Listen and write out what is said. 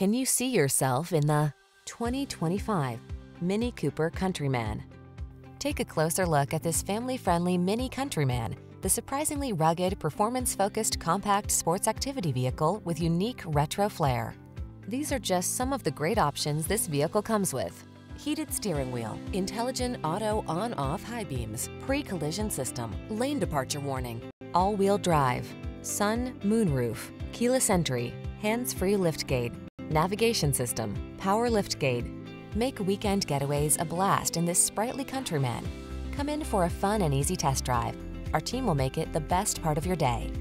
Can you see yourself in the 2025 Mini Cooper Countryman? Take a closer look at this family-friendly Mini Countryman, the surprisingly rugged, performance-focused compact sports activity vehicle with unique retro flair. These are just some of the great options this vehicle comes with: heated steering wheel, intelligent auto on-off high beams, pre-collision system, lane departure warning, all-wheel drive, sun, moonroof, keyless entry, hands-free liftgate, navigation system, power liftgate. Make weekend getaways a blast in this sprightly Countryman. Come in for a fun and easy test drive. Our team will make it the best part of your day.